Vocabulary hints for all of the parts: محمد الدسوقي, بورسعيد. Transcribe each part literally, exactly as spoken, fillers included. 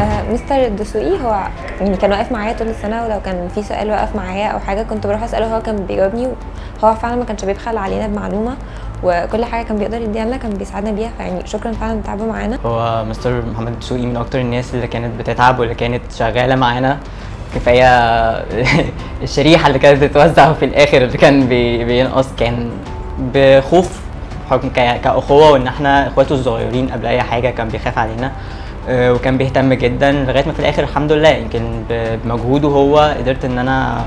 آه مستر الدسوقي هو يعني كان واقف معايا طول السنه، ولو كان في سؤال واقف معايا او حاجه كنت بروح اساله، هو كان بيجاوبني. هو فعلا ما كانش بيبخل علينا بمعلومه، وكل حاجه كان بيقدر يديها لنا كان بيساعدنا بيها، فيعني شكرا فعلا تعبه معانا. هو مستر محمد الدسوقي من اكتر الناس اللي كانت بتتعب واللي كانت شغاله معانا، كفايه الشريحه اللي كانت بتتوزع وفي الاخر اللي كان بينقص، كان بخوف حكم كاخوه وان احنا اخواته الصغيرين قبل اي حاجه كان بيخاف علينا، وكان بيهتم جدا لغايه ما في الاخر الحمد لله يمكن بمجهوده هو قدرت ان انا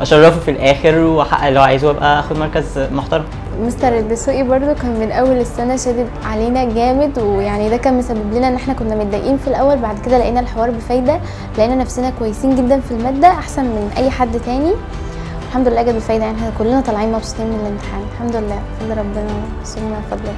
اشرفه في الاخر واحقق اللي هو عايزه وابقى اخد مركز محترم. مستر الدسوقي برده كان من اول السنه شديد علينا جامد، ويعني ده كان مسبب لنا ان احنا كنا متضايقين في الاول، بعد كده لقينا الحوار بفايده، لقينا نفسنا كويسين جدا في الماده احسن من اي حد تاني. الحمد لله جت بفايده، يعني احنا كلنا طالعين مبسوطين من الامتحان الحمد لله بفضل ربنا وسيدنا وفضله.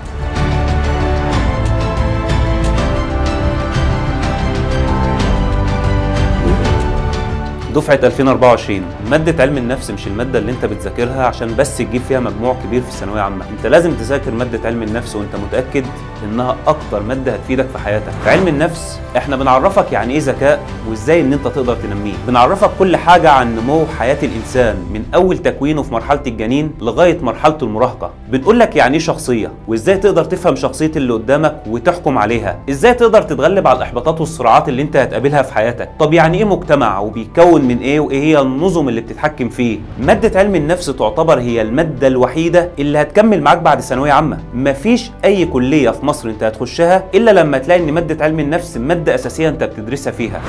دفعة ألفين وأربعة وعشرين مادة علم النفس مش المادة اللي انت بتذاكرها عشان بس تجيب فيها مجموع كبير في الثانوية عامة، انت لازم تذاكر مادة علم النفس وانت متأكد انها اكتر مادة هتفيدك في حياتك. في علم النفس احنا بنعرفك يعني ايه ذكاء وازاي ان انت تقدر تنميه، بنعرفك كل حاجة عن نمو حياة الانسان من اول تكوينه في مرحلة الجنين لغاية مرحلة المراهقة، بنقول لك يعني ايه شخصية وازاي تقدر تفهم شخصية اللي قدامك وتحكم عليها، ازاي تقدر تتغلب على الاحباطات والصراعات اللي انت هتقابلها في حياتك. طب يعني ايه مجتمع وبيتكون من ايه وايه هي النظم اللي بتتحكم فيه؟ ماده علم النفس تعتبر هي الماده الوحيده اللي هتكمل معاك بعد ثانويه عامه، مفيش اي كليه في مصر انت هتخشها الا لما تلاقي ان ماده علم النفس ماده اساسيه انت بتدرسها فيها.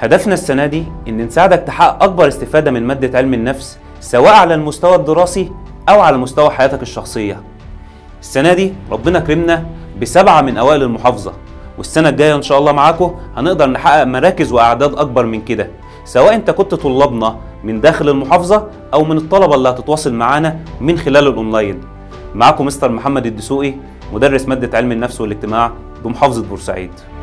هدفنا السنه دي ان نساعدك تحقق اكبر استفاده من ماده علم النفس سواء على المستوى الدراسي او على مستوى حياتك الشخصيه. السنه دي ربنا كرمنا بسبعه من اوائل المحافظه، والسنه الجايه ان شاء الله معاكم هنقدر نحقق مراكز واعداد اكبر من كده، سواء انت كنت طلابنا من داخل المحافظة او من الطلبة اللي هتتواصل معانا من خلال الاونلاين. معاكم مستر محمد الدسوقي مدرس مادة علم النفس والاجتماع بمحافظة بورسعيد.